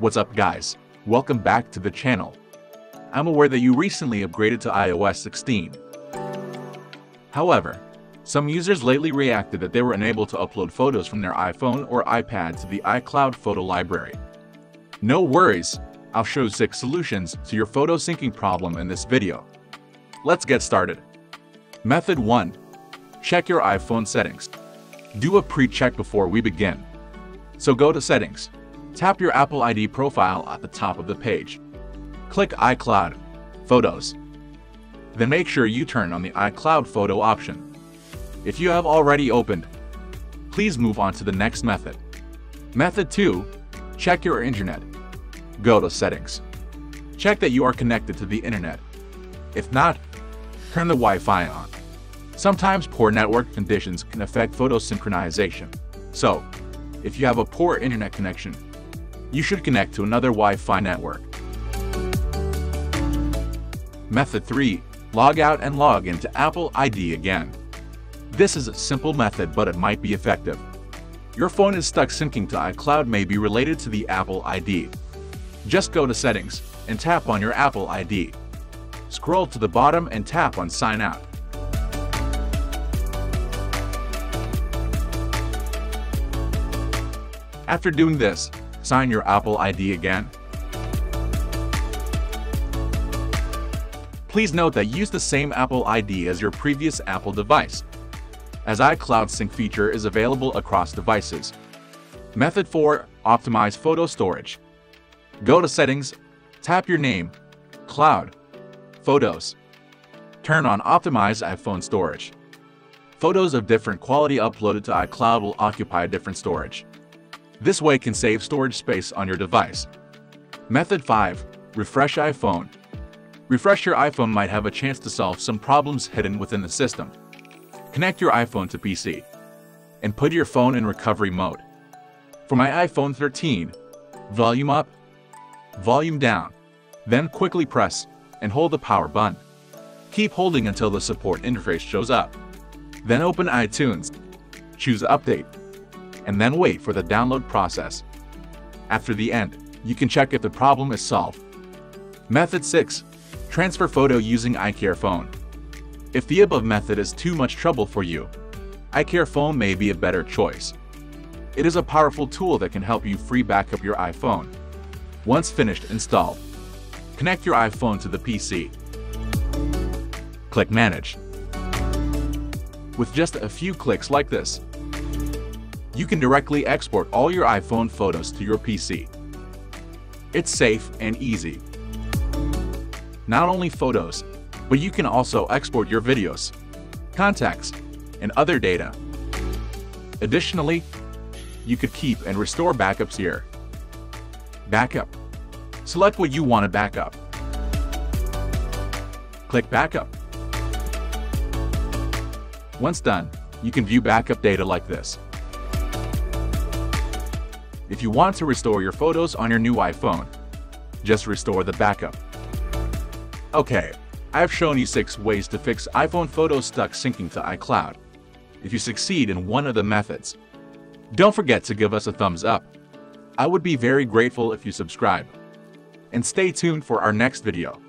What's up, guys? Welcome back to the channel. I'm aware that you recently upgraded to iOS 16. However, some users lately reacted that they were unable to upload photos from their iPhone or iPad to the iCloud photo library. No worries, I'll show 6 solutions to your photo syncing problem in this video. Let's get started. Method 1. Check your iPhone settings. Do a pre-check before we begin. So go to Settings. Tap your Apple ID profile at the top of the page. Click iCloud, Photos. Then make sure you turn on the iCloud Photo option. If you have already opened, please move on to the next method. Method 2. Check your internet. Go to Settings. Check that you are connected to the internet. If not, turn the Wi-Fi on. Sometimes poor network conditions can affect photo synchronization. So, if you have a poor internet connection, you should connect to another Wi-Fi network. Method 3. Log out and log into Apple ID again. This is a simple method, but it might be effective. Your phone is stuck syncing to iCloud may be related to the Apple ID. Just go to Settings and tap on your Apple ID. Scroll to the bottom and tap on Sign Out. After doing this, sign your Apple ID again. Please note that use the same Apple ID as your previous Apple device, as iCloud Sync feature is available across devices. Method 4. Optimize photo storage. Go to Settings, tap your name, Cloud, Photos. Turn on Optimize iPhone storage. Photos of different quality uploaded to iCloud will occupy different storage. This way can save storage space on your device. Method 5. Refresh iPhone. Refresh your iPhone might have a chance to solve some problems hidden within the system. Connect your iPhone to PC and put your phone in recovery mode. For my iPhone 13, volume up, volume down, then quickly press and hold the power button. Keep holding until the support interface shows up. Then open iTunes, choose Update, and then wait for the download process. After the end, you can check if the problem is solved. Method 6. Transfer photo using iCareFone. If the above method is too much trouble for you, iCareFone may be a better choice. It is a powerful tool that can help you free backup your iPhone. Once finished installed, connect your iPhone to the PC. Click Manage. With just a few clicks like this, you can directly export all your iPhone photos to your PC. It's safe and easy. Not only photos, but you can also export your videos, contacts, and other data. Additionally, you could keep and restore backups here. Backup. Select what you want to back up. Click Backup. Once done, you can view backup data like this. If you want to restore your photos on your new iPhone, just restore the backup. Okay, I've shown you 6 ways to fix iPhone photos stuck syncing to iCloud. If you succeed in one of the methods, don't forget to give us a thumbs up. I would be very grateful if you subscribe. And stay tuned for our next video.